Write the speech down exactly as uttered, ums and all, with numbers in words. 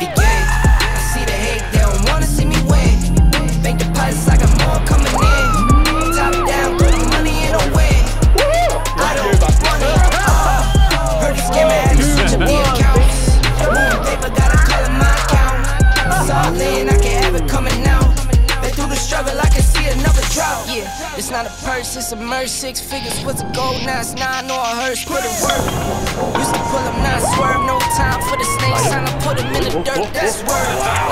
begin. I see the hate, they don't wanna see me win. Make deposits like I'm all coming in. Top down, throw the money in a win. I don't want it. Uh, heard you scamming at switch of the accounts. Moving paper, gotta color my account. It's all in, I can't have it coming out. Been through the struggle, I can see another drought. Yeah, it's not a purse, it's a merch. Six figures, what's a gold? Now it's nine or a hearse. Put it work. Used to pull up, now I swerve. No time for the snakes, time to put him in the dirt. That's word.